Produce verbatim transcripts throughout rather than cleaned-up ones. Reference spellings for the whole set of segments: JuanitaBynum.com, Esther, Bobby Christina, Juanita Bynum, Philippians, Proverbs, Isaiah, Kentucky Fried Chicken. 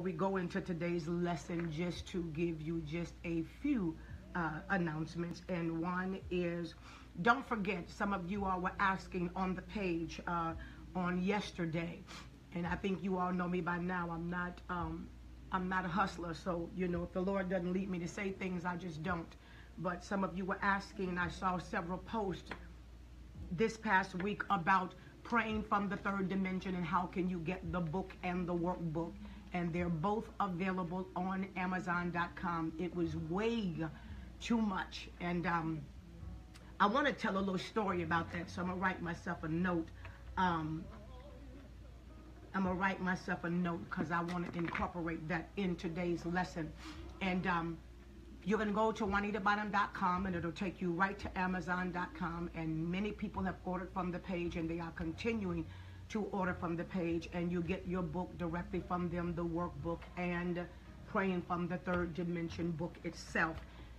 We go into today's lesson just to give you just a few uh, announcements, and one is, don't forget, some of you all were asking on the page uh, on yesterday, and I think you all know me by now. I'm not um, I'm not a hustler, so you know, if the Lord doesn't lead me to say things, I just don't. But some of you were asking, and I saw several posts this past week about praying from the third dimension and how can you get the book and the workbook. And they're both available on Amazon dot com. It was way too much. And um, I want to tell a little story about that. So I'm going to write myself a note. Um, I'm going to write myself a note because I want to incorporate that in today's lesson. And um, you're going to go to Juanita Bynum dot com, and it'll take you right to Amazon dot com. And many people have ordered from the page, and they are continuing to order from the page, and you get your book directly from them, the workbook and Praying from the Third Dimension book itself.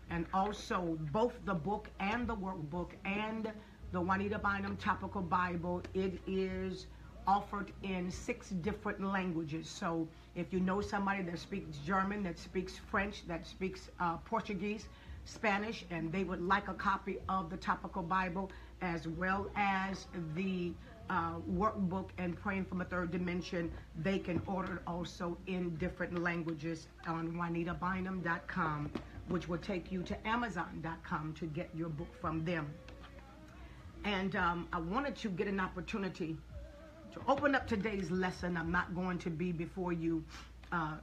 And also both the book and the workbook and the Juanita Bynum Topical Bible, it is offered in six different languages. So if you know somebody that speaks German, that speaks French, that speaks uh, Portuguese, Spanish, and they would like a copy of the Topical Bible as well as the Uh, workbook and Praying from a Third Dimension, they can order it also in different languages on Juanita Bynum dot com, which will take you to Amazon dot com to get your book from them. And um, I wanted to get an opportunity to open up today's lesson. I'm not going to be before you uh,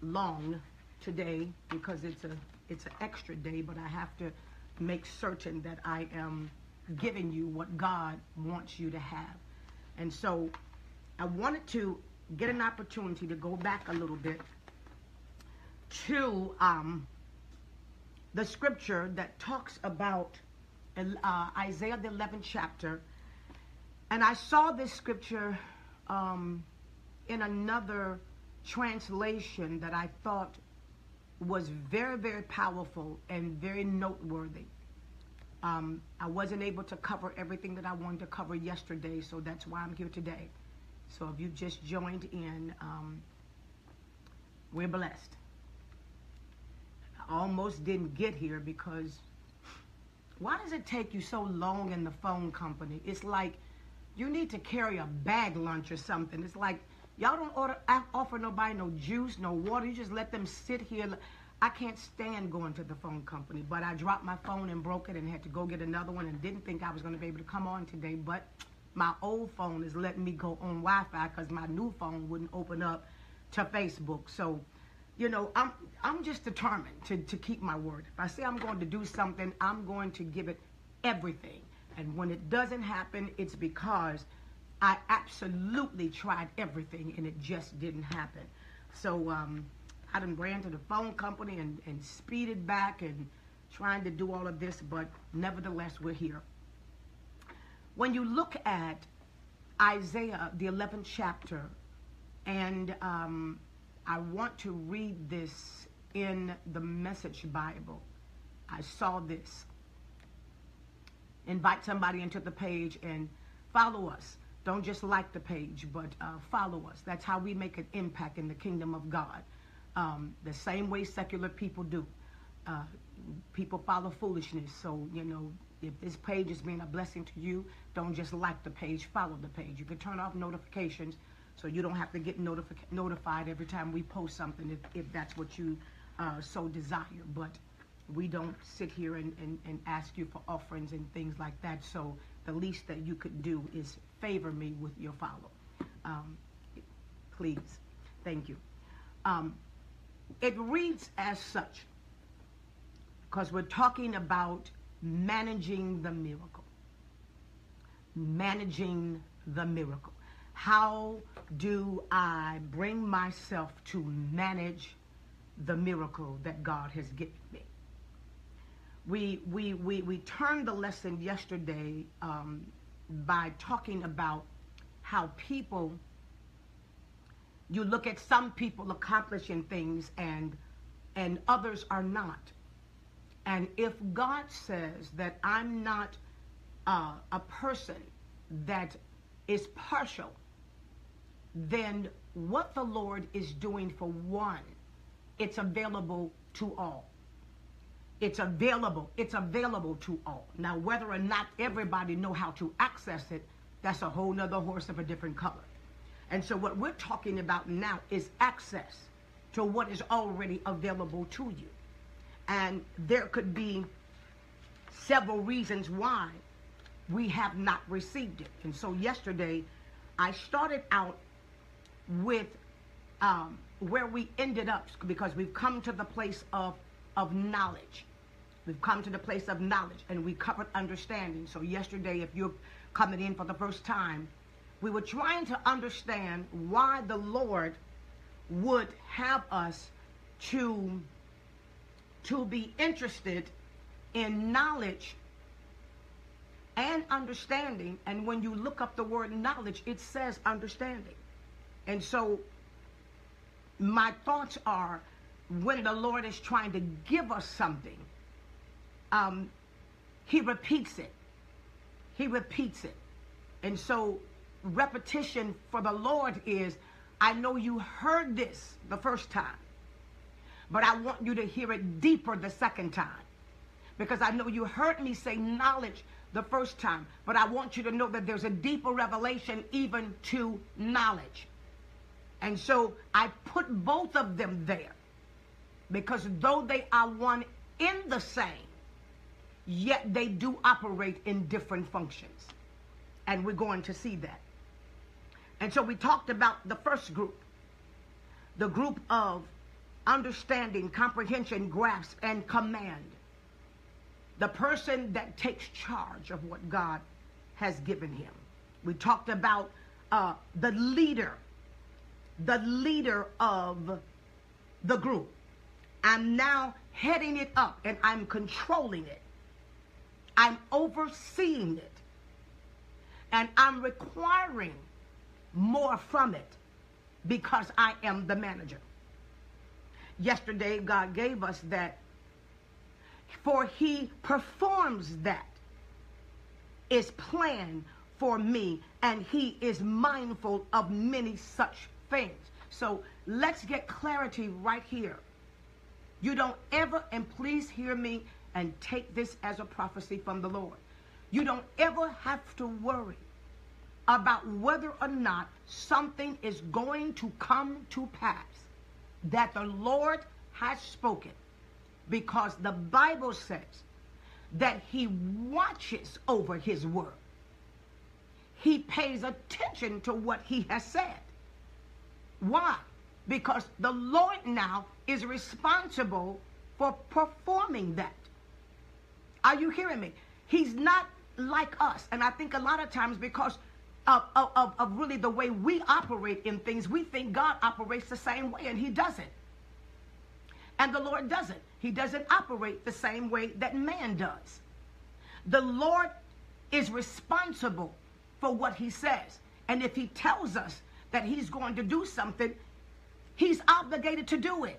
long today because it's a it's an extra day, but I have to make certain that I am giving you what God wants you to have. And so I wanted to get an opportunity to go back a little bit to um, the scripture that talks about uh, Isaiah the eleventh chapter. And I saw this scripture um, in another translation that I thought was very, very powerful and very noteworthy. Um, I wasn't able to cover everything that I wanted to cover yesterday, so that's why I'm here today. So if you just joined in, um, we're blessed. I almost didn't get here because why does it take you so long in the phone company? It's like you need to carry a bag lunch or something. It's like y'all don't order, offer nobody no juice, no water. You just let them sit here. I can't stand going to the phone company, but I dropped my phone and broke it and had to go get another one, and didn't think I was going to be able to come on today, but my old phone is letting me go on Wi-Fi because my new phone wouldn't open up to Facebook. So, you know, I'm I'm just determined to, to keep my word. If I say I'm going to do something, I'm going to give it everything. And when it doesn't happen, it's because I absolutely tried everything and it just didn't happen. So, um... I done ran to the phone company and, and speeded back and trying to do all of this, but nevertheless, we're here. When you look at Isaiah, the eleventh chapter, and um, I want to read this in the Message Bible. I saw this. Invite somebody into the page and follow us. Don't just like the page, but uh, follow us. That's how we make an impact in the kingdom of God. Um, the same way secular people do. Uh, people follow foolishness. So, you know, if this page is being a blessing to you, don't just like the page, follow the page. You can turn off notifications so you don't have to get notifi notified every time we post something, if, if that's what you uh, so desire. But we don't sit here and, and, and ask you for offerings and things like that. So the least that you could do is favor me with your follow. Um, please. Thank you. Um, It reads as such, because we're talking about managing the miracle. Managing the miracle. How do I bring myself to manage the miracle that God has given me? We, we, we, we turned the lesson yesterday um, by talking about how people... You look at some people accomplishing things and and others are not. And if God says that I'm not uh, a person that is partial, than what the Lord is doing for one. It's available to all. It's available. It's available to all. Now, whether or not everybody know how to access it, that's a whole nother horse of a different color. And so what we're talking about now is access to what is already available to you. And there could be several reasons why we have not received it. And so yesterday, I started out with um, where we ended up, because we've come to the place of of knowledge. We've come to the place of knowledge, and we covered understanding. So yesterday, if you're coming in for the first time, we were trying to understand why the Lord would have us to, to be interested in knowledge and understanding. And when you look up the word knowledge, it says understanding. And so my thoughts are, when the Lord is trying to give us something, um, he repeats it. He repeats it. And so repetition for the Lord is, I know you heard this the first time, but I want you to hear it deeper the second time. Because I know you heard me say knowledge the first time, but I want you to know that there's a deeper revelation even to knowledge. And so I put both of them there. Because though they are one in the same, yet they do operate in different functions. And we're going to see that. And so we talked about the first group, the group of understanding, comprehension, grasp, and command. The person that takes charge of what God has given him. We talked about uh, the leader, the leader of the group. I'm now heading it up, and I'm controlling it. I'm overseeing it. And I'm requiring more from it because I am the manager. Yesterday, God gave us that, for he performs that is planned for me, and he is mindful of many such things. So let's get clarity right here. You don't ever, and please hear me and take this as a prophecy from the Lord. You don't ever have to worry about whether or not something is going to come to pass that the Lord has spoken, because the Bible says that he watches over his word. He pays attention to what he has said. Why? Because the Lord now is responsible for performing that. Are you hearing me? He's not like us. And I think a lot of times, because of, of, of, of really the way we operate in things, we think God operates the same way, and he doesn't. And the Lord doesn't. He doesn't operate the same way that man does. The Lord is responsible for what he says. And if he tells us that he's going to do something, he's obligated to do it.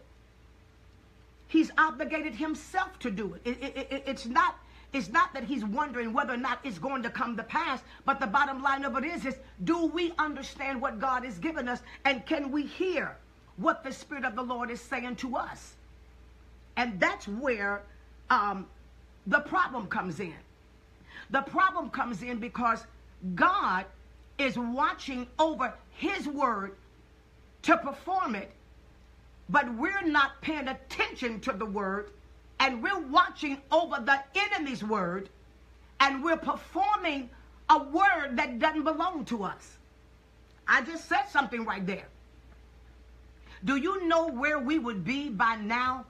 He's obligated himself to do it. It, it, it it's not, it's not that he's wondering whether or not it's going to come to pass, but the bottom line of it is, is do we understand what God has given us, and can we hear what the Spirit of the Lord is saying to us? And that's where um, the problem comes in. The problem comes in because God is watching over his word to perform it, but we're not paying attention to the word, and we're watching over the enemy's word, and we're performing a word that doesn't belong to us. I just said something right there. Do you know where we would be by now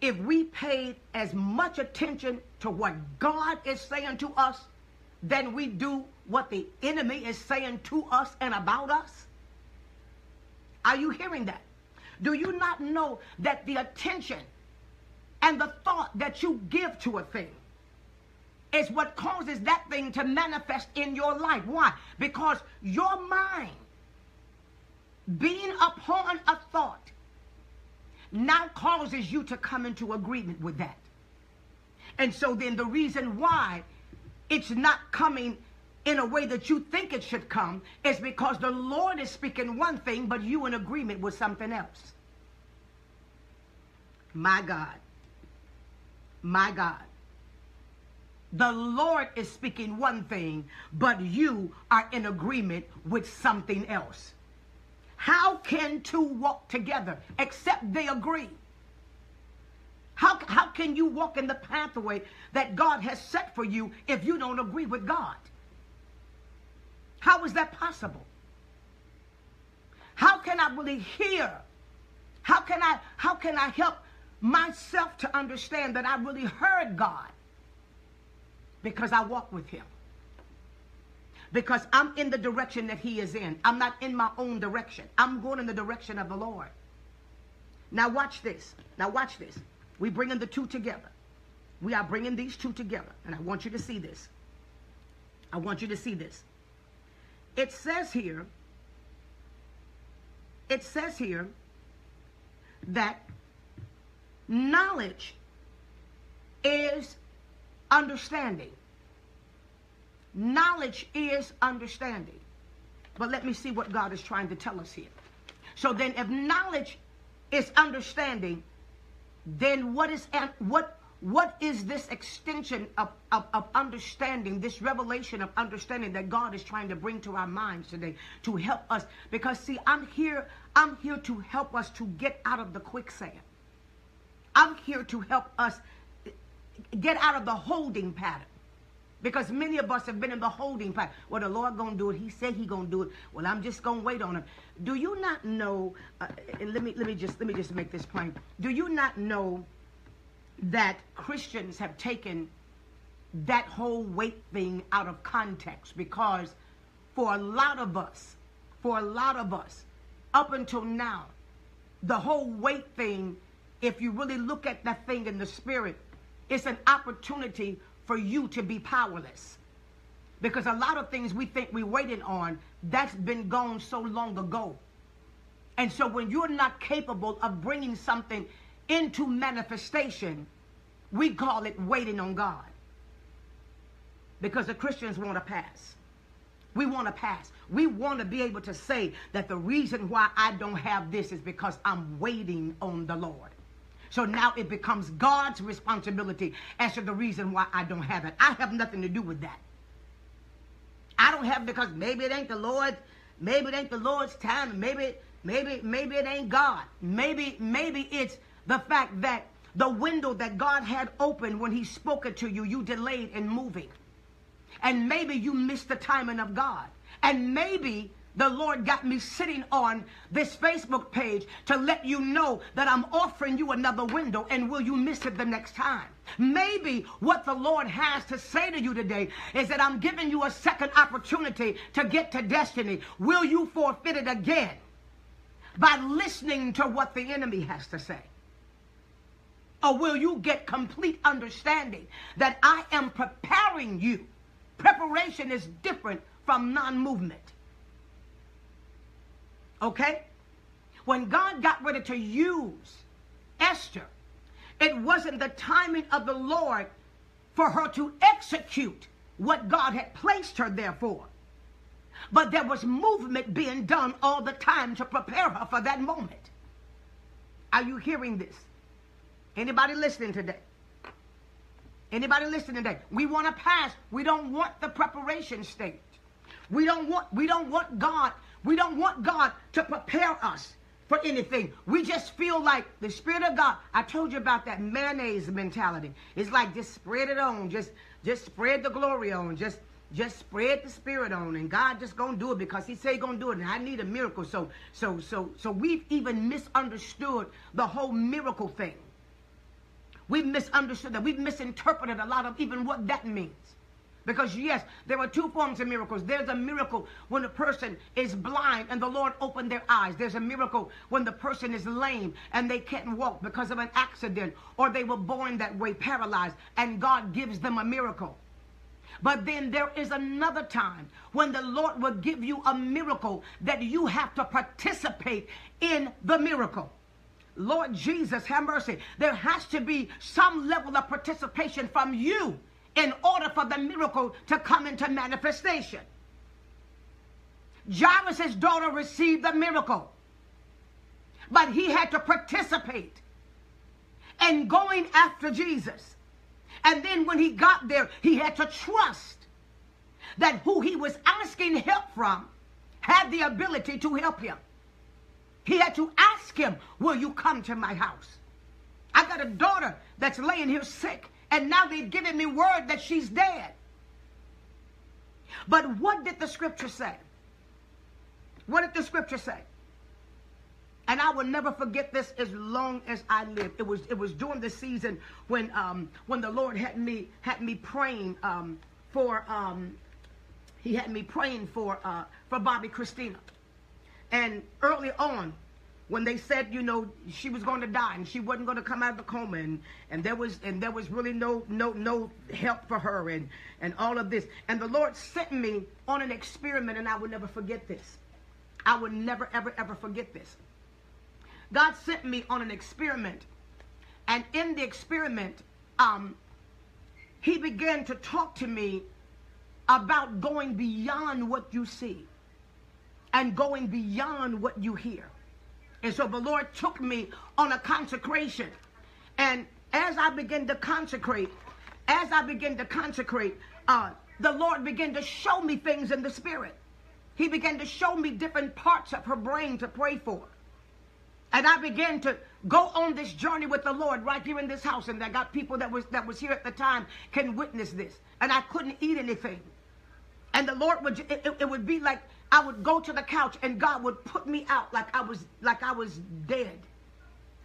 if we paid as much attention to what God is saying to us than we do what the enemy is saying to us and about us? Are you hearing that? Do you not know that the attention and the thought that you give to a thing is what causes that thing to manifest in your life? Why? Because your mind, being upon a thought, now causes you to come into agreement with that. And so then the reason why it's not coming in a way that you think it should come is because the Lord is speaking one thing, but you in agreement with something else. My God. My God. The Lord is speaking one thing, but you are in agreement with something else. How can two walk together except they agree? How, how can you walk in the pathway that God has set for you if you don't agree with God? How is that possible? How can I really hear? How can I, how can I help myself to understand that I really heard God? Because I walk with him. Because I'm in the direction that he is in. I'm not in my own direction. I'm going in the direction of the Lord. Now watch this. Now watch this. We're bringing the two together. We are bringing these two together. And I want you to see this. I want you to see this. It says here, it says here that knowledge is understanding. Knowledge is understanding. But let me see what God is trying to tell us here. So then if knowledge is understanding, then what is what what is this extension of, of, of understanding, this revelation of understanding that God is trying to bring to our minds today to help us? Because see, I'm here, I'm here to help us to get out of the quicksand. I'm here to help us get out of the holding pattern. Because many of us have been in the holding pattern. Well, the Lord going to do it. He said he going to do it. Well, I'm just going to wait on him. Do you not know, uh, and let me, let me just, let me just make this plain. Do you not know that Christians have taken that whole wait thing out of context? Because for a lot of us, for a lot of us, up until now, the whole wait thing, if you really look at that thing in the spirit, it's an opportunity for you to be powerless. Because a lot of things we think we waited on, that's been gone so long ago. And so when you're not capable of bringing something into manifestation, we call it waiting on God. Because the Christians want to pass. We want to pass. We want to be able to say that the reason why I don't have this is because I'm waiting on the Lord. So now it becomes God's responsibility as to the reason why I don't have it. I have nothing to do with that. I don't have it because maybe it ain't the Lord, maybe it ain't the Lord's time, maybe, maybe, maybe it ain't God. Maybe, maybe it's the fact that the window that God had opened when he spoke it to you, you delayed in moving. And maybe you missed the timing of God. And maybe the Lord got me sitting on this Facebook page to let you know that I'm offering you another window, and will you miss it the next time? Maybe what the Lord has to say to you today is that I'm giving you a second opportunity to get to destiny. Will you forfeit it again by listening to what the enemy has to say? Or will you get complete understanding that I am preparing you? Preparation is different from non-movement. Okay? When God got ready to use Esther, it wasn't the timing of the Lord for her to execute what God had placed her there for. But there was movement being done all the time to prepare her for that moment. Are you hearing this? Anybody listening today? Anybody listening today? We want to pass. We don't want the preparation stage. We don't want, we don't want God... We don't want God to prepare us for anything. We just feel like the Spirit of God. I told you about that mayonnaise mentality. It's like just spread it on. Just, just spread the glory on. Just, just spread the Spirit on. And God just going to do it because he said he's going to do it. And I need a miracle. So, so, so, so we've even misunderstood the whole miracle thing. We've misunderstood that. We've misinterpreted a lot of even what that means. Because yes, there are two forms of miracles. There's a miracle when a person is blind and the Lord opened their eyes. There's a miracle when the person is lame and they can't walk because of an accident, or they were born that way, paralyzed, and God gives them a miracle. But then there is another time when the Lord will give you a miracle that you have to participate in the miracle. Lord Jesus, have mercy. There has to be some level of participation from you in order for the miracle to come into manifestation. Jairus' daughter received the miracle, but he had to participate in going after Jesus. And then when he got there, he had to trust that who he was asking help from had the ability to help him. He had to ask him, will you come to my house? I got a daughter that's laying here sick, and now they've given me word that she's dead. But what did the scripture say? What did the scripture say? And I will never forget this as long as I live. It was it was during the season when um when the Lord had me had me praying um for um he had me praying for uh for Bobby Christina. And early on, when they said, you know, she was going to die and she wasn't going to come out of the coma, and, and there was and there was really no no no help for her, and, and all of this. And the Lord sent me on an experiment, and I will never forget this. I will never, ever, ever forget this. God sent me on an experiment, and in the experiment, um, he began to talk to me about going beyond what you see and going beyond what you hear. And so the Lord took me on a consecration. And as I began to consecrate, as I began to consecrate, uh, the Lord began to show me things in the spirit. He began to show me different parts of her brain to pray for. And I began to go on this journey with the Lord right here in this house. And I got people that was, that was here at the time can witness this. And I couldn't eat anything. And the Lord would, it, it would be like, I would go to the couch and God would put me out like I was like I was dead.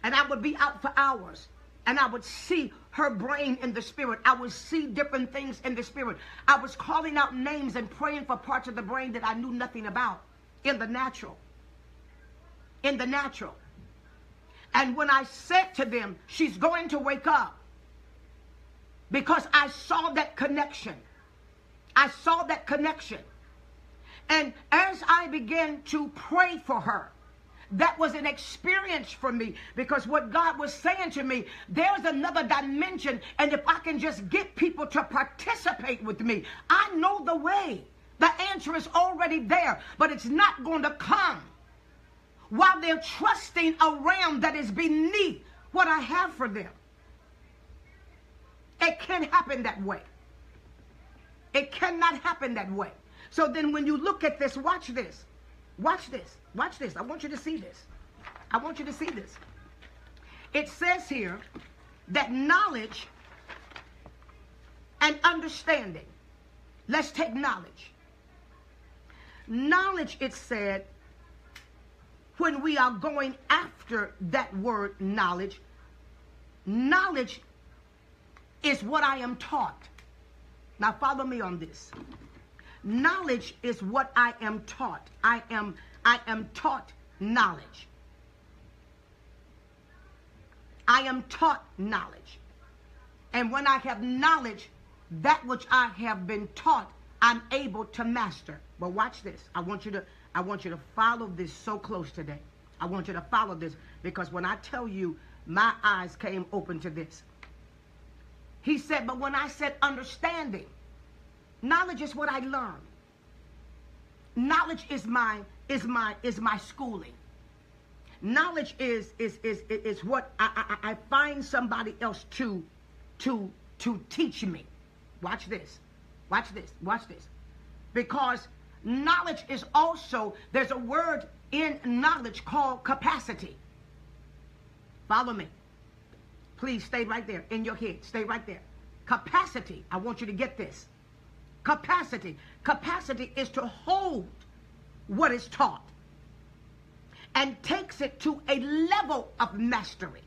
And I would be out for hours. And I would see her brain in the spirit. I would see different things in the spirit. I was calling out names and praying for parts of the brain that I knew nothing about in the natural. In the natural. And when I said to them, she's going to wake up, because I saw that connection. I saw that connection. And as I began to pray for her, that was an experience for me, because what God was saying to me, there's another dimension, and if I can just get people to participate with me, I know the way. The answer is already there, but it's not going to come while they're trusting a realm that is beneath what I have for them. It can't happen that way. It cannot happen that way. So then when you look at this, watch this, watch this, watch this. I want you to see this. I want you to see this. It says here that knowledge and understanding. Let's take knowledge. Knowledge, it said, when we are going after that word knowledge, knowledge is what I am taught. Now follow me on this. Knowledge is what I am taught. I am, I am taught knowledge. I am taught knowledge. And when I have knowledge, that which I have been taught, I'm able to master. But watch this. I want you to, I want you to follow this so close today. I want you to follow this, because when I tell you, my eyes came open to this. He said, but when I said understanding, knowledge is what I learn. Knowledge is my is my is my schooling. Knowledge is is is is what I, I I find somebody else to to to teach me. Watch this, watch this, watch this, because knowledge is also, there's a word in knowledge called capacity. Follow me, please. Stay right there in your head. Stay right there. Capacity. I want you to get this. Capacity. Capacity is to hold what is taught and takes it to a level of mastery.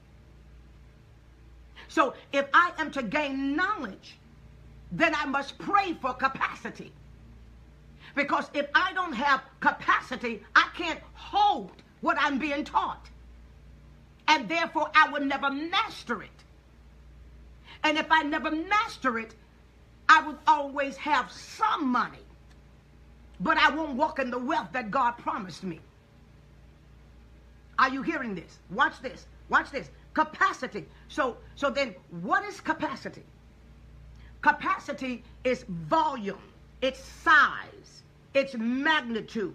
So if I am to gain knowledge, then I must pray for capacity. Because if I don't have capacity, I can't hold what I'm being taught. And therefore, I will never master it. And if I never master it, I will always have some money, but I won't walk in the wealth that God promised me. Are you hearing this? Watch this. Watch this. Capacity. So, so then what is capacity? Capacity is volume, its size, its magnitude,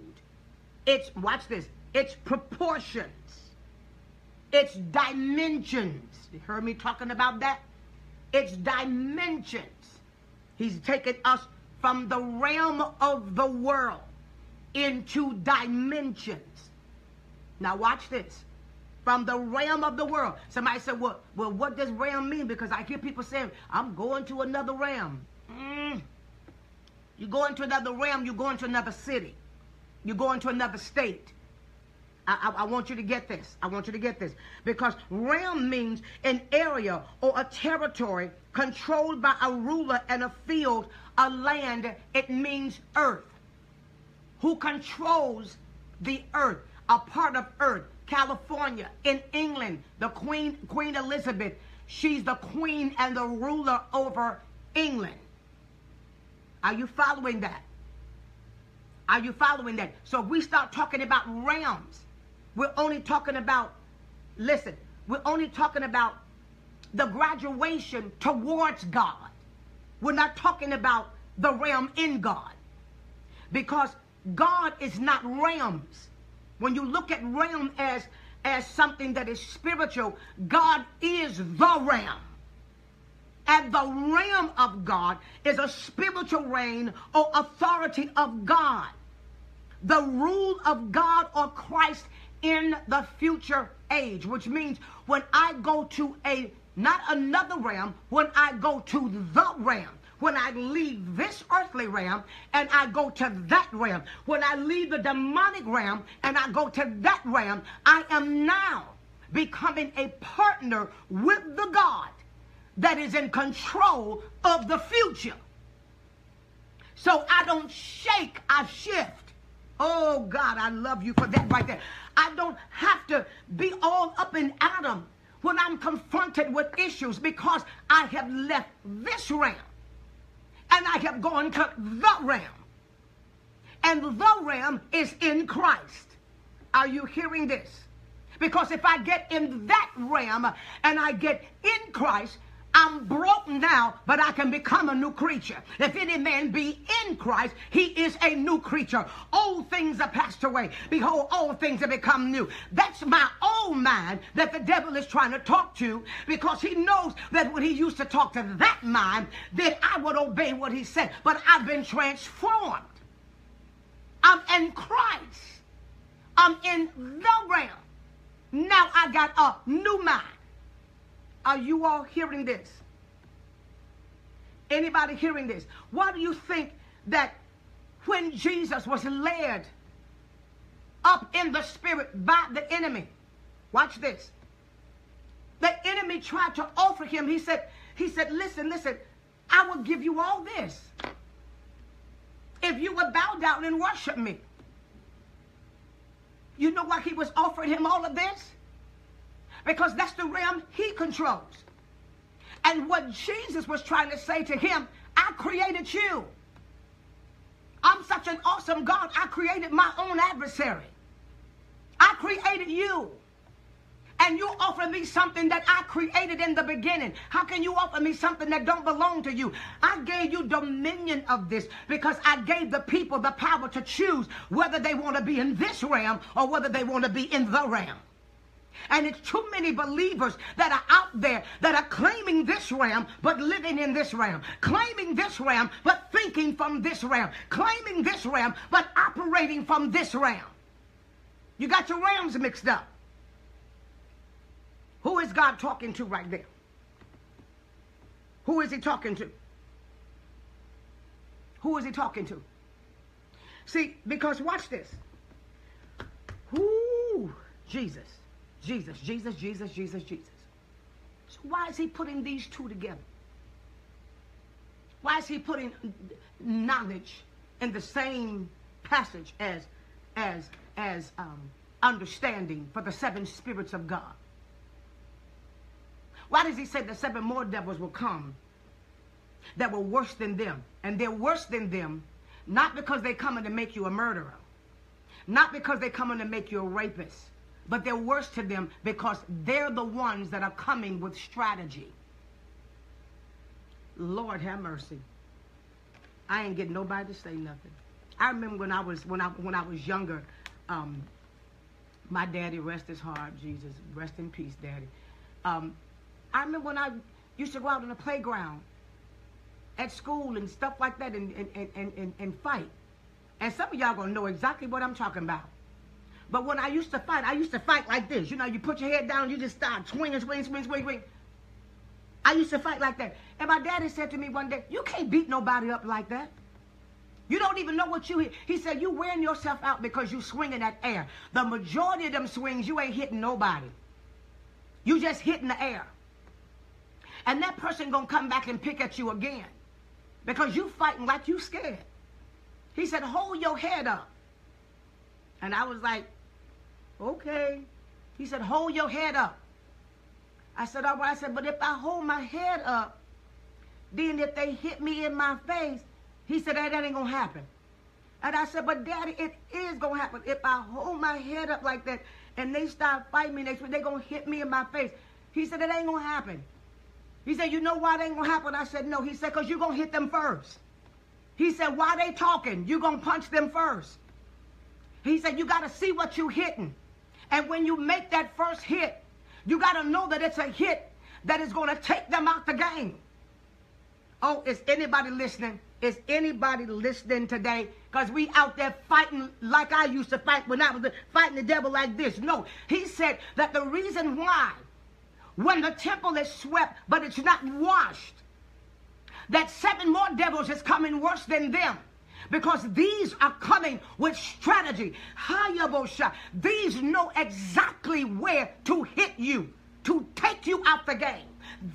its, watch this, its proportions, its dimensions. You heard me talking about that? Its dimensions. He's taken us from the realm of the world into dimensions. Now watch this. From the realm of the world. Somebody said, well, well what does realm mean? Because I hear people saying, I'm going to another realm. Mm. You go into another realm, you go into another city. You go into another state. I, I, I want you to get this. I want you to get this. Because realm means an area or a territory controlled by a ruler and a field, a land. It means earth. Who controls the earth, a part of earth. California, in England, the Queen, Queen Elizabeth, she's the queen and the ruler over England. Are you following that? Are you following that? So we start talking about realms. We're only talking about, listen, we're only talking about the graduation towards God. We're not talking about the realm in God. Because God is not realms. When you look at realm as, as something that is spiritual, God is the realm. And the realm of God is a spiritual reign or authority of God. The rule of God or Christ in the future age, which means when I go to a, not another realm, when I go to the realm. When I leave this earthly realm and I go to that realm, when I leave the demonic realm and I go to that realm, I am now becoming a partner with the God that is in control of the future. So I don't shake, I shift. Oh God, I love you for that right there. I don't have to be all up in Adam when I'm confronted with issues because I have left this realm. And I kept going to the realm. And the realm is in Christ. Are you hearing this? Because if I get in that realm and I get in Christ, I'm broken now, but I can become a new creature. If any man be in Christ, he is a new creature. Old things are passed away. Behold, all things have become new. That's my old mind that the devil is trying to talk to, because he knows that when he used to talk to that mind, then I would obey what he said. But I've been transformed. I'm in Christ. I'm in the realm. Now I got a new mind. Are you all hearing this? Anybody hearing this? Why do you think that when Jesus was led up in the spirit by the enemy, watch this, the enemy tried to offer him, he said, he said, listen, listen, I will give you all this if you will bow down and worship me. You know why he was offering him all of this? Because that's the realm he controls. And what Jesus was trying to say to him, I created you. I'm such an awesome God. I created my own adversary. I created you. And you offer me something that I created in the beginning. How can you offer me something that don't belong to you? I gave you dominion of this because I gave the people the power to choose whether they want to be in this realm or whether they want to be in the realm. And it's too many believers that are out there that are claiming this realm, but living in this realm. Claiming this realm, but thinking from this realm. Claiming this realm, but operating from this realm. You got your realms mixed up. Who is God talking to right there? Who is he talking to? Who is he talking to? See, because watch this. Ooh, Jesus. Jesus, Jesus, Jesus, Jesus, Jesus. So why is he putting these two together? Why is he putting knowledge in the same passage as, as, as um, understanding for the seven spirits of God? Why does he say the seven more devils will come that were worse than them? And they're worse than them, not because they're coming to make you a murderer, not because they're coming to make you a rapist, but they're worse to them because they're the ones that are coming with strategy. Lord have mercy. I ain't getting nobody to say nothing. I remember when I was when I when I was younger, um, my daddy, rest his heart, Jesus, rest in peace, Daddy. Um, I remember when I used to go out on the playground at school and stuff like that and and, and, and, and fight. And some of y'all gonna know exactly what I'm talking about. But when I used to fight, I used to fight like this. You know, you put your head down, you just start swinging, swinging, swinging, swinging, swinging. I used to fight like that. And my daddy said to me one day, you can't beat nobody up like that. You don't even know what you hit. He said, you wearing yourself out because you swinging that air. The majority of them swings, you ain't hitting nobody. You just hitting the air. And that person gonna come back and pick at you again because you fighting like you scared. He said, hold your head up. And I was like, okay. He said, hold your head up. I said, all right. I said, but if I hold my head up, then if they hit me in my face, he said, hey, that ain't going to happen. And I said, but Daddy, it is going to happen. If I hold my head up like that and they start fighting me next week, they're going to hit me in my face. He said, it ain't going to happen. He said, you know why it ain't going to happen? I said, no. He said, because you're going to hit them first. He said, why they talking? You're going to punch them first. He said, you got to see what you hitting. And when you make that first hit, you got to know that it's a hit that is going to take them out the game. Oh, is anybody listening? Is anybody listening today? Because we out there fighting like I used to fight when I was fighting the devil like this. No, he said that the reason why when the temple is swept but it's not washed, that seven more devils is coming worse than them. Because these are coming with strategy. Hayabosha. These know exactly where to hit you, to take you out the game.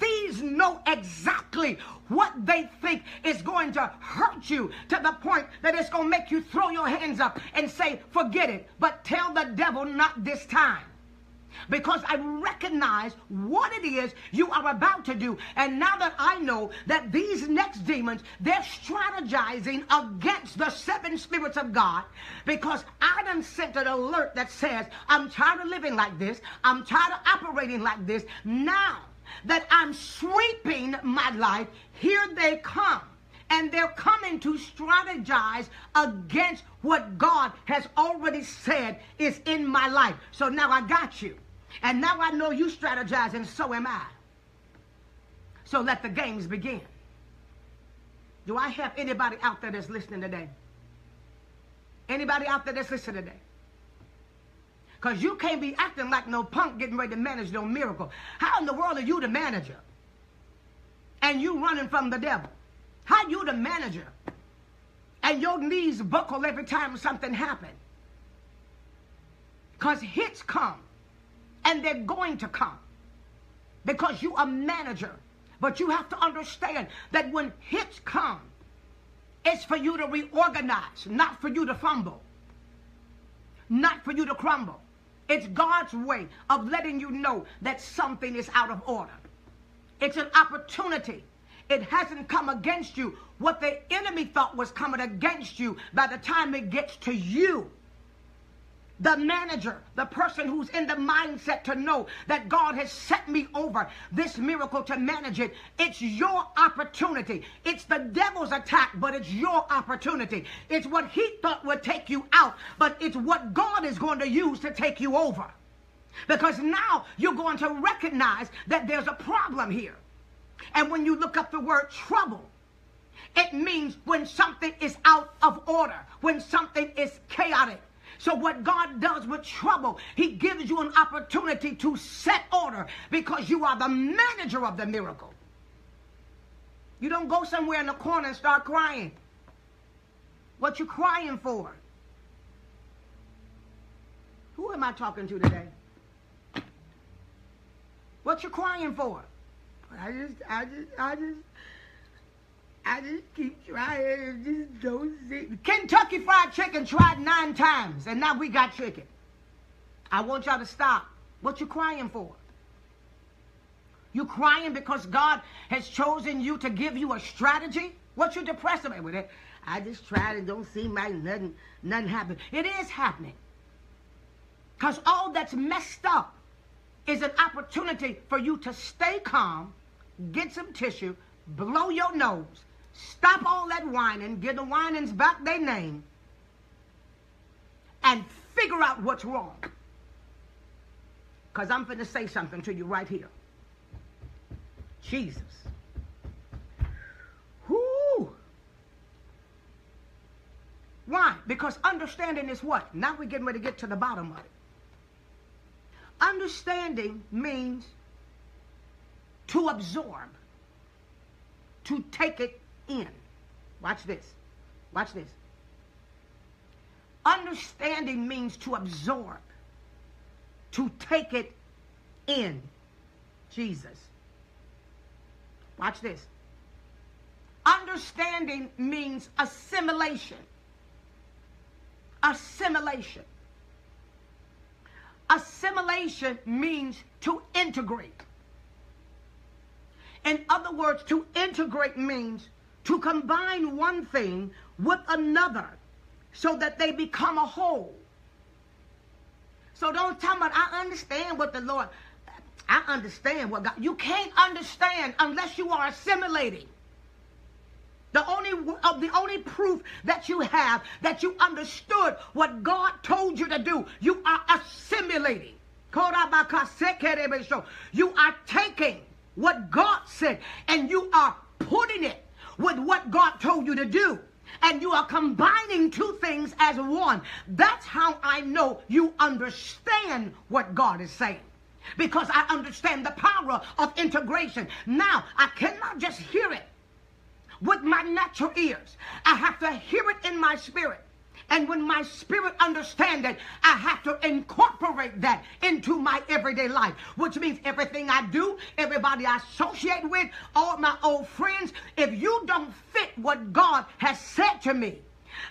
These know exactly what they think is going to hurt you to the point that it's going to make you throw your hands up and say, forget it. But tell the devil not this time. Because I recognize what it is you are about to do. And now that I know that these next demons, they're strategizing against the seven spirits of God, because I done sent an alert that says, I'm tired of living like this. I'm tired of operating like this. Now that I'm sweeping my life, here they come. And they're coming to strategize against what God has already said is in my life. So now I got you. And now I know you strategize, and so am I. So let the games begin. Do I have anybody out there that's listening today? Anybody out there that's listening today? Because you can't be acting like no punk getting ready to manage no miracle. How in the world are you the manager? And you running from the devil. How you the manager and your knees buckle every time something happens? Because hits come and they're going to come because you are manager. But you have to understand that when hits come, it's for you to reorganize, not for you to fumble, not for you to crumble. It's God's way of letting you know that something is out of order. It's an opportunity. It hasn't come against you. What the enemy thought was coming against you, by the time it gets to you, the manager, the person who's in the mindset to know that God has set me over this miracle to manage it, it's your opportunity. It's the devil's attack, but it's your opportunity. It's what he thought would take you out, but it's what God is going to use to take you over. Because now you're going to recognize that there's a problem here. And when you look up the word trouble, it means when something is out of order, when something is chaotic. So what God does with trouble, he gives you an opportunity to set order because you are the manager of the miracle. You don't go somewhere in the corner and start crying. What you crying for? Who am I talking to today? What you crying for? I just, I just, I just, I just keep trying and just don't see. Kentucky Fried Chicken tried nine times and now we got chicken. I want y'all to stop. What you crying for? You crying because God has chosen you to give you a strategy? What you depressed about with it? I just tried and don't see my nothing, nothing happen. It is happening. Because all that's messed up is an opportunity for you to stay calm, get some tissue, blow your nose, stop all that whining, give the whinings back their name, and figure out what's wrong. Because I'm finna say something to you right here. Jesus. Whoo. Why? Because understanding is what? Now we're getting ready to get to the bottom of it. Understanding means to absorb, to take it in. Watch this. Watch this. Understanding means to absorb, to take it in. Jesus. Watch this. Understanding means assimilation. Assimilation. Assimilation means to integrate. In other words, to integrate means to combine one thing with another so that they become a whole. So don't tell me, I understand what the Lord, I understand what God, you can't understand unless you are assimilating. The only, uh, the only proof that you have that you understood what God told you to do, you are assimilating. You are taking what God said and you are putting it with what God told you to do. And you are combining two things as one. That's how I know you understand what God is saying. Because I understand the power of integration. Now, I cannot just hear it with my natural ears. I have to hear it in my spirit. And when my spirit understands it, I have to incorporate that into my everyday life. Which means everything I do, everybody I associate with, all my old friends, if you don't fit what God has said to me,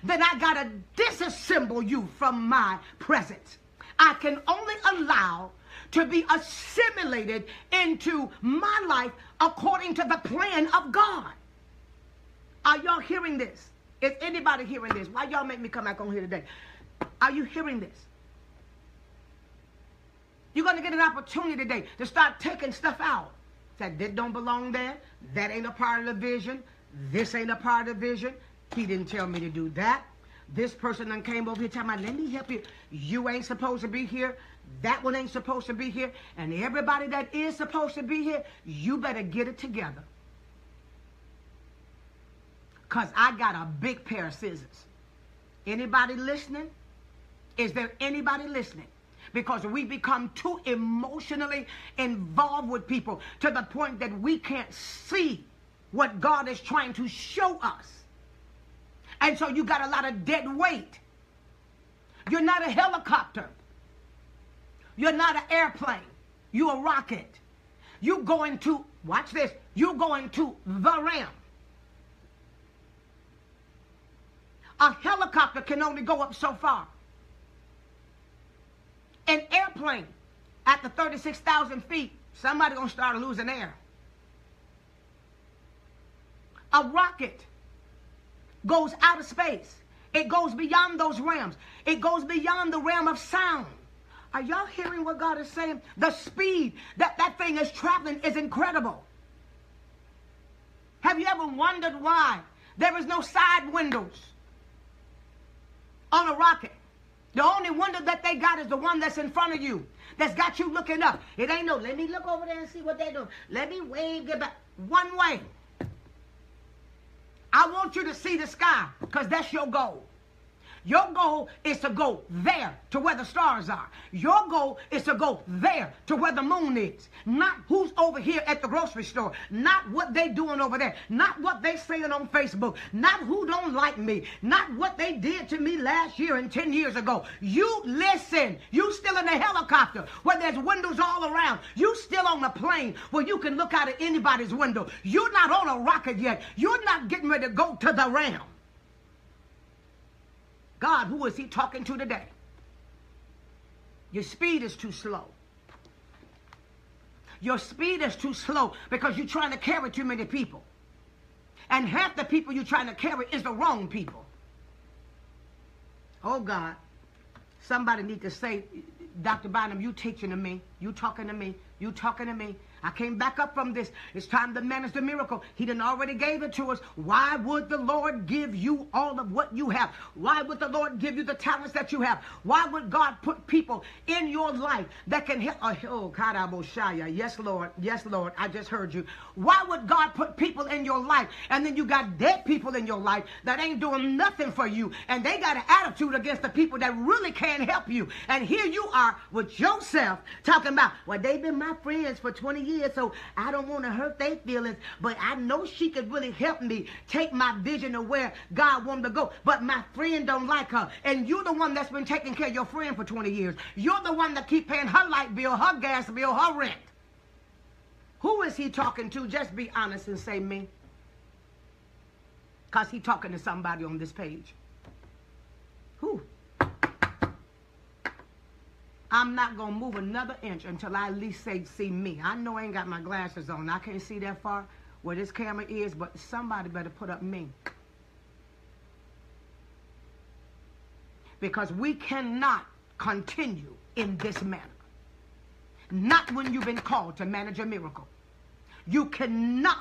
then I got to disassemble you from my presence. I can only allow to be assimilated into my life according to the plan of God. Are y'all hearing this? Is anybody hearing this? Why y'all make me come back on here today? Are you hearing this? You're going to get an opportunity today to start taking stuff out. That that don't belong there. That ain't a part of the vision. This ain't a part of the vision. He didn't tell me to do that. This person then came over here talking about, let me help you. You ain't supposed to be here. That one ain't supposed to be here. And everybody that is supposed to be here, you better get it together. Because I got a big pair of scissors. Anybody listening? Is there anybody listening? Because we become too emotionally involved with people to the point that we can't see what God is trying to show us. And so you got a lot of dead weight. You're not a helicopter. You're not an airplane. You're a rocket. You're going to, watch this, you're going to the rim. A helicopter can only go up so far. An airplane at the thirty-six thousand feet, somebody's going to start losing air. A rocket goes out of space. It goes beyond those realms. It goes beyond the realm of sound. Are y'all hearing what God is saying? The speed that that thing is traveling is incredible. Have you ever wondered why there is no side windows on a rocket? The only window that they got is the one that's in front of you, that's got you looking up. It ain't no, let me look over there and see what they're doing. Let me wave, get back. One way. I want you to see the sky, because that's your goal. Your goal is to go there to where the stars are. Your goal is to go there to where the moon is. Not who's over here at the grocery store. Not what they doing over there. Not what they saying on Facebook. Not who don't like me. Not what they did to me last year and ten years ago. You listen. You still in a helicopter where there's windows all around. You still on a plane where you can look out of anybody's window. You're not on a rocket yet. You're not getting ready to go to the realm. God, who is he talking to today? Your speed is too slow. Your speed is too slow because you're trying to carry too many people. And half the people you're trying to carry is the wrong people. Oh, God. Somebody need to say, Doctor Bynum, you teaching to me. You talking to me. You talking to me. I came back up from this. It's time to manage the miracle. He done already gave it to us. Why would the Lord give you all of what you have? Why would the Lord give you the talents that you have? Why would God put people in your life that can help? Oh, Karaboshaya. Yes, Lord. Yes, Lord. I just heard you. Why would God put people in your life, and then you got dead people in your life that ain't doing nothing for you, and they got an attitude against the people that really can't help you? And here you are with yourself talking about, well, they've been my friends for twenty years, so I don't want to hurt their feelings, but I know she could really help me take my vision to where God wanted to go, but my friend don't like her. And you're the one that's been taking care of your friend for twenty years. You're the one that keep paying her light bill, her gas bill, her rent. Who is he talking to? Just be honest and say me. Because he's talking to somebody on this page. Who? I'm not going to move another inch until I at least say, see me. I know I ain't got my glasses on. I can't see that far where this camera is, but somebody better put up me. Because we cannot continue in this manner. Not when you've been called to manage a miracle. You cannot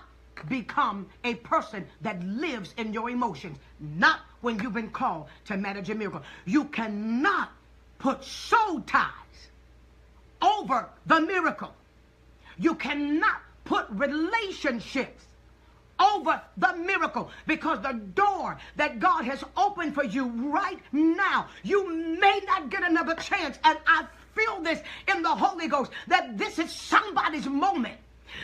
become a person that lives in your emotions. Not when you've been called to manage a miracle. You cannot put soul ties over the miracle. You cannot put relationships over the miracle, because the door that God has opened for you right now, you may not get another chance. And I feel this in the Holy Ghost, that this is somebody's moment,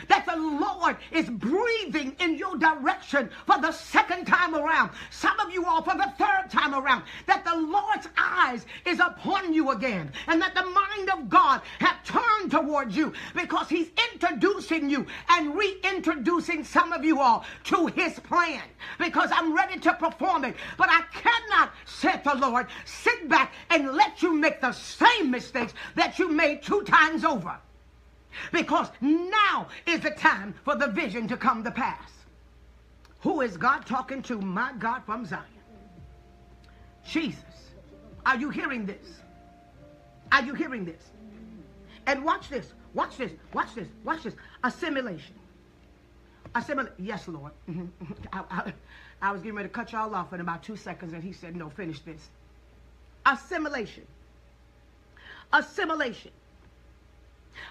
that the Lord is breathing in your direction for the second time around. Some of you all for the third time around. That the Lord's eyes is upon you again. And that the mind of God have turned towards you, because he's introducing you and reintroducing some of you all to his plan. Because I'm ready to perform it. But I cannot, said the Lord, sit back and let you make the same mistakes that you made two times over. Because now is the time for the vision to come to pass. Who is God talking to? My God, from Zion. Jesus, are you hearing this? Are you hearing this? And watch this, watch this, watch this, watch this. Assimilation. Assimil- yes, Lord. Mm-hmm. I, I, I was getting ready to cut y'all off in about two seconds, and he said, no, finish this. Assimilation. Assimilation.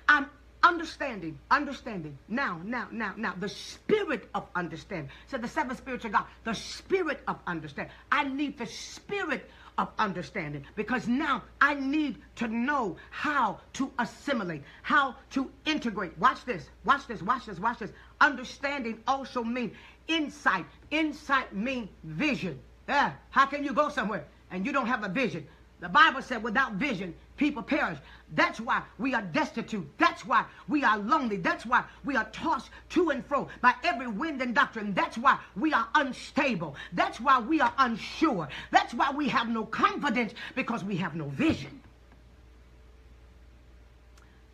I'm Understanding, understanding, now, now, now, now, the spirit of understanding. So the seven spirits of God, the spirit of understanding. I need the spirit of understanding, because now I need to know how to assimilate, how to integrate. Watch this, watch this, watch this, watch this. Understanding also means insight. Insight means vision. Yeah. How can you go somewhere and you don't have a vision? The Bible said without vision, people perish. That's why we are destitute. That's why we are lonely. That's why we are tossed to and fro by every wind and doctrine. That's why we are unstable. That's why we are unsure. That's why we have no confidence, because we have no vision.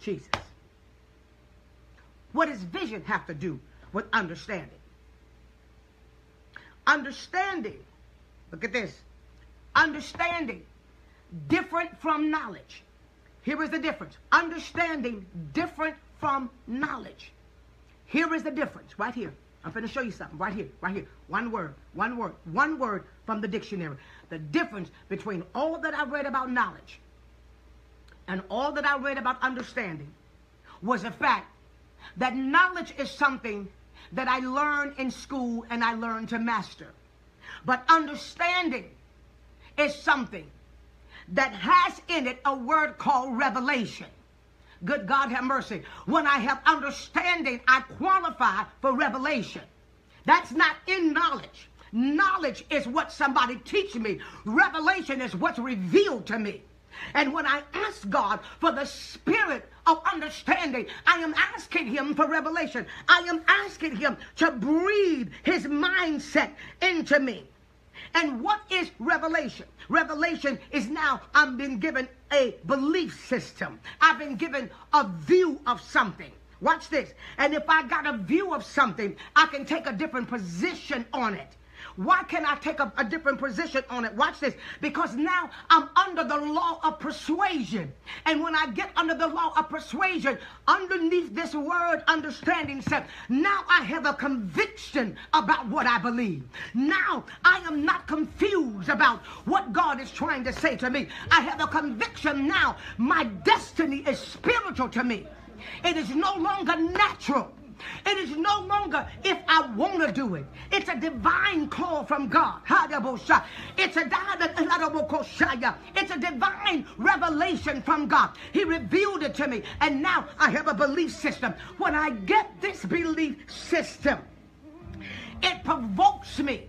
Jesus. What does vision have to do with understanding? Understanding. Look at this. Understanding. Different from knowledge. Here is the difference. Understanding different from knowledge. Here is the difference right here. I'm going to show you something right here, right here. One word, one word, one word from the dictionary. The difference between all that I read about knowledge and all that I read about understanding was the fact that knowledge is something that I learned in school and I learned to master. But understanding is something that has in it a word called revelation. Good God have mercy. When I have understanding, I qualify for revelation. That's not in knowledge. Knowledge is what somebody teaches me. Revelation is what's revealed to me. And when I ask God for the spirit of understanding, I am asking him for revelation. I am asking him to breathe his mindset into me. And what is revelation? Revelation is now I've been given a belief system. I've been given a view of something. Watch this. And if I got a view of something, I can take a different position on it. Why can't I take a, a different position on it? Watch this. Because now I'm under the law of persuasion. And when I get under the law of persuasion, underneath this word understanding said, now I have a conviction about what I believe. Now I am not confused about what God is trying to say to me. I have a conviction now. My destiny is spiritual to me. It is no longer natural. It is no longer if I want to do it. It's a divine call from God. It's a, it's a divine revelation from God. He revealed it to me. And now I have a belief system. When I get this belief system, it provokes me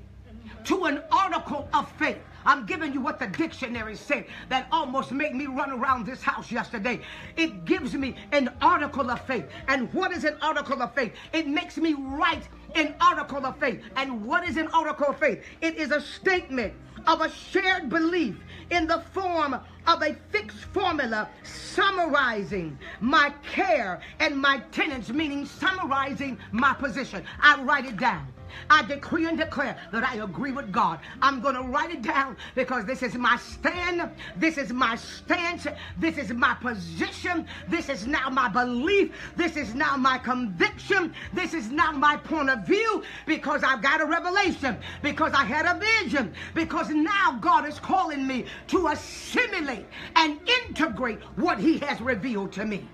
to an article of faith. I'm giving you what the dictionary said that almost made me run around this house yesterday. It gives me an article of faith. And what is an article of faith? It makes me write an article of faith. And what is an article of faith? It is a statement of a shared belief in the form of a fixed formula summarizing my care and my tenets, meaning summarizing my position. I write it down. I decree and declare that I agree with God. I'm going to write it down because this is my stand. This is my stance. This is my position. This is now my belief. This is now my conviction. This is now my point of view because I've got a revelation, because I had a vision, because now God is calling me to assimilate and integrate what He has revealed to me.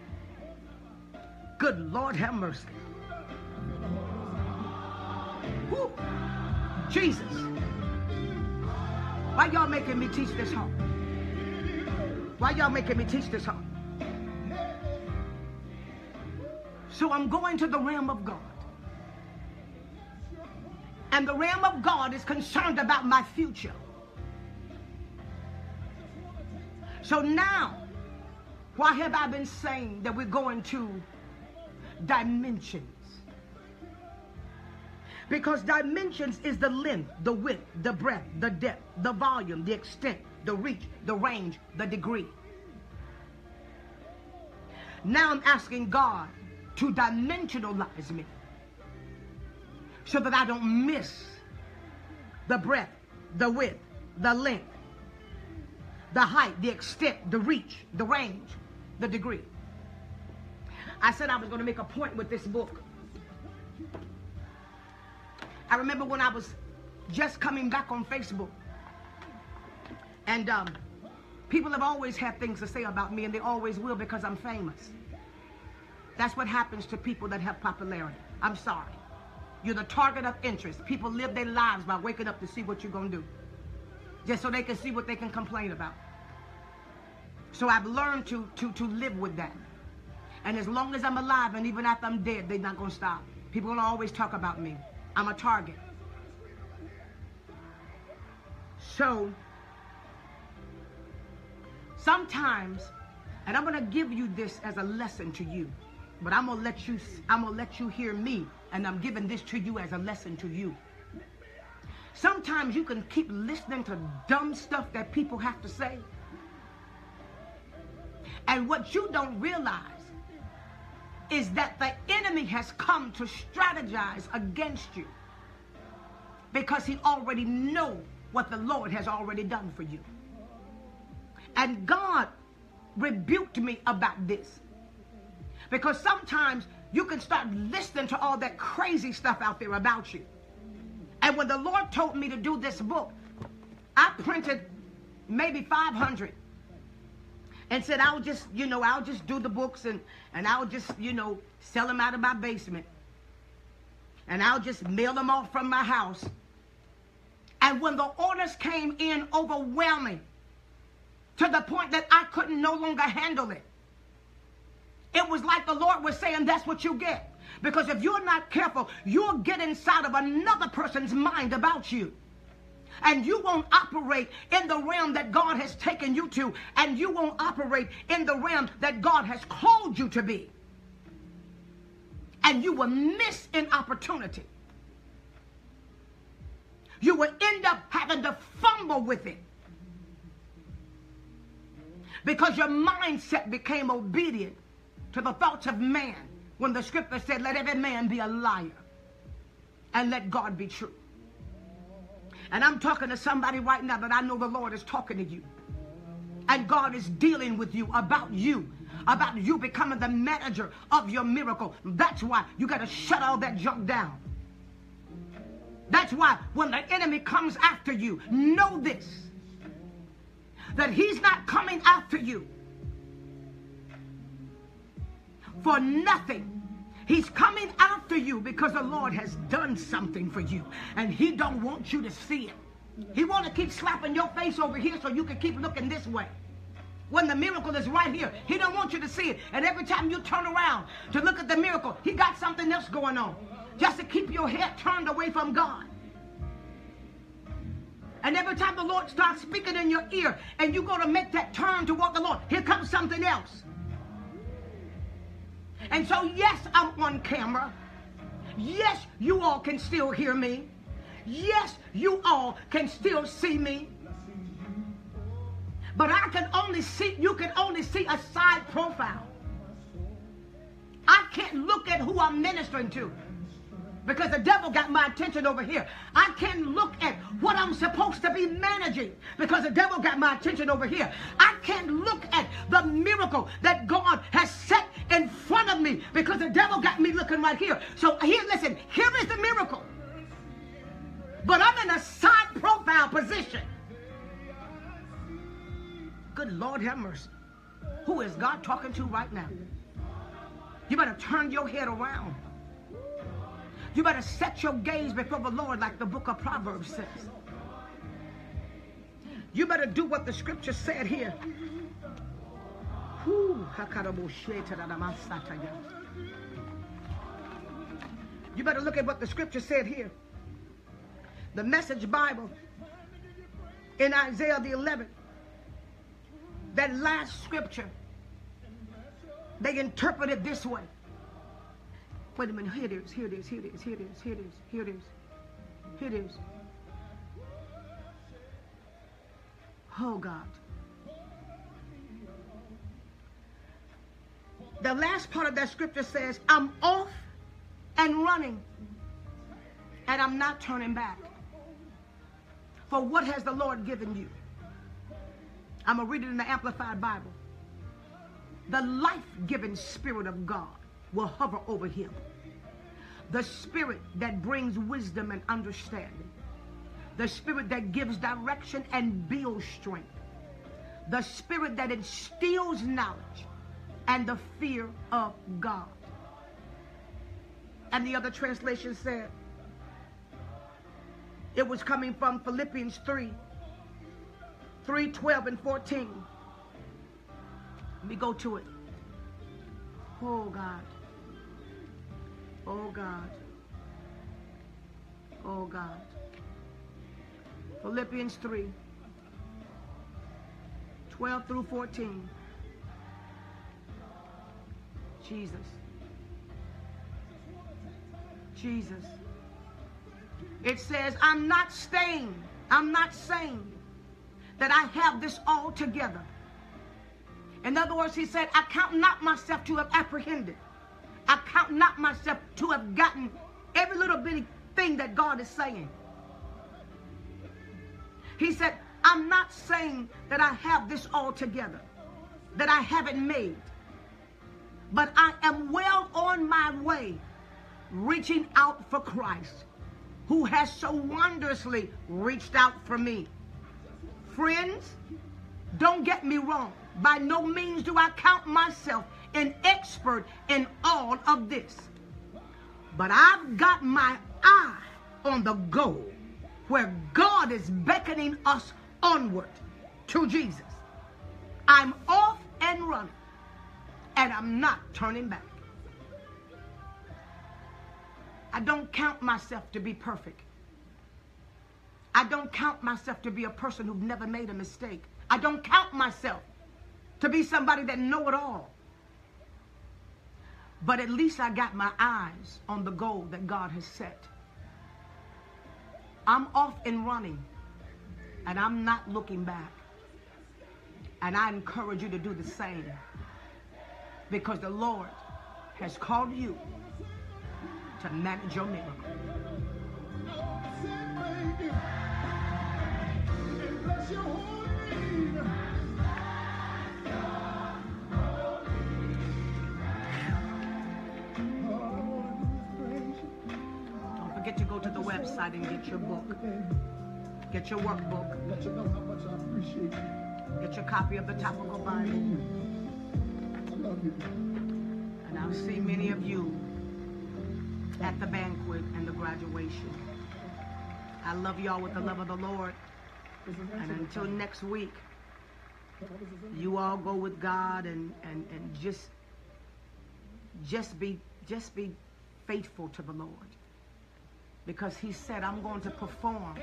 Good Lord, have mercy. Woo. Jesus, why y'all making me teach this hard? Why y'all making me teach this hard? So I'm going to the realm of God. And the realm of God is concerned about my future. So now, why have I been saying that we're going to dimensions? Because dimensions is the length, the width, the breadth, the depth, the volume, the extent, the reach, the range, the degree. Now I'm asking God to dimensionalize me so that I don't miss the breadth, the width, the length, the height, the extent, the reach, the range, the degree. I said I was going to make a point with this book. I remember when I was just coming back on Facebook, and um, people have always had things to say about me, and they always will because I'm famous. That's what happens to people that have popularity. I'm sorry. You're the target of interest. People live their lives by waking up to see what you're going to do, just so they can see what they can complain about. So I've learned to, to, to live with that. And as long as I'm alive, and even after I'm dead, they're not going to stop. People will always talk about me. I'm a target. So sometimes, and I'm gonna give you this as a lesson to you, but I'm gonna let you I'm gonna let you hear me, and I'm giving this to you as a lesson to you. Sometimes you can keep listening to dumb stuff that people have to say. And what you don't realize is that the enemy has come to strategize against you because he already knows what the Lord has already done for you. And God rebuked me about this because sometimes you can start listening to all that crazy stuff out there about you. And when the Lord told me to do this book, I printed maybe five hundred. And said, I'll just, you know, I'll just do the books and, and I'll just, you know, sell them out of my basement. And I'll just mail them off from my house. And when the orders came in overwhelming, to the point that I couldn't no longer handle it, it was like the Lord was saying, that's what you get. Because if you're not careful, you'll get inside of another person's mind about you. And you won't operate in the realm that God has taken you to. And you won't operate in the realm that God has called you to be. And you will miss an opportunity. You will end up having to fumble with it. Because your mindset became obedient to the thoughts of man. When the scripture said, let every man be a liar. And let God be true. And I'm talking to somebody right now that I know the Lord is talking to you. And God is dealing with you about you, about you becoming the manager of your miracle. That's why you got to shut all that junk down. That's why when the enemy comes after you, know this, that he's not coming after you for nothing. He's coming after you because the Lord has done something for you, and he don't want you to see it. He want to keep slapping your face over here so you can keep looking this way. When the miracle is right here, he don't want you to see it. And every time you turn around to look at the miracle, he got something else going on, just to keep your head turned away from God. And every time the Lord starts speaking in your ear and you go to make that turn toward the Lord, here comes something else. And so, yes, I'm on camera. Yes, you all can still hear me. Yes, you all can still see me. But I can only see, you can only see a side profile. I can't look at who I'm ministering to, because the devil got my attention over here. I can't look at what I'm supposed to be managing, because the devil got my attention over here. I can't look at the miracle that God has set in front of me, because the devil got me looking right here. So here, listen, here is the miracle, but I'm in a side profile position. Good Lord have mercy. Who is God talking to right now? You better turn your head around. You better set your gaze before the Lord, like the book of Proverbs says. You better do what the scripture said here. You better look at what the scripture said here. The Message Bible, in Isaiah the eleventh, that last scripture, they interpret it this way. Wait a minute, here it is, here it is, here it is, here it is, here it is, here it is, here it is. Oh God. The last part of that scripture says, I'm off and running, and I'm not turning back. For what has the Lord given you? I'm going to read it in the Amplified Bible. The life-giving Spirit of God will hover over him. The Spirit that brings wisdom and understanding. The Spirit that gives direction and builds strength. The Spirit that instills knowledge and the fear of God. And the other translation said, it was coming from Philippians three, twelve, and fourteen. Let me go to it. Oh God. Oh God. Oh God. Philippians three, twelve through fourteen. Jesus. Jesus. It says, I'm not staying, I'm not saying that I have this all together. In other words, he said, I count not myself to have apprehended. I count not myself to have gotten every little bitty thing that God is saying. He said, I'm not saying that I have this all together, that I haven't made, but I am well on my way, reaching out for Christ, who has so wondrously reached out for me. Friends, don't get me wrong. By no means do I count myself an expert in all of this. But I've got my eye on the goal, where God is beckoning us onward to Jesus. I'm off and running, and I'm not turning back. I don't count myself to be perfect. I don't count myself to be a person who've never made a mistake. I don't count myself to be somebody that know it all. But at least I got my eyes on the goal that God has set. I'm off and running, and I'm not looking back. And I encourage you to do the same, because the Lord has called you to manage your miracle. bless your holy name. Don't forget to go to the website and get your book. Get your workbook. Let you know how much I appreciate you. Get your copy of the Topical Bible. I love you. And I'll see many of you at the banquet and the graduation. I love y'all with the love of the Lord. And until next week, you all go with God and, and, and just just be just be faithful to the Lord. Because he said, I'm going to perform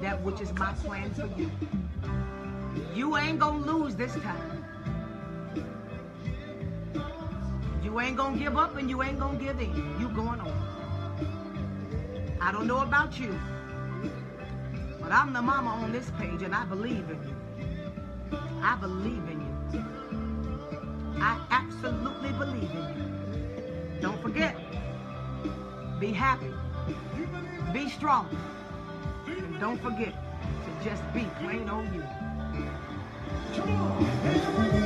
that which is my plan for you. You ain't gonna lose this time. You ain't gonna give up and you ain't gonna give in. You going on. I don't know about you, but I'm the mama on this page and I believe in you. I believe in you. I absolutely believe in you. Don't forget, be happy, be strong, and don't forget to just be plain old you. Come on.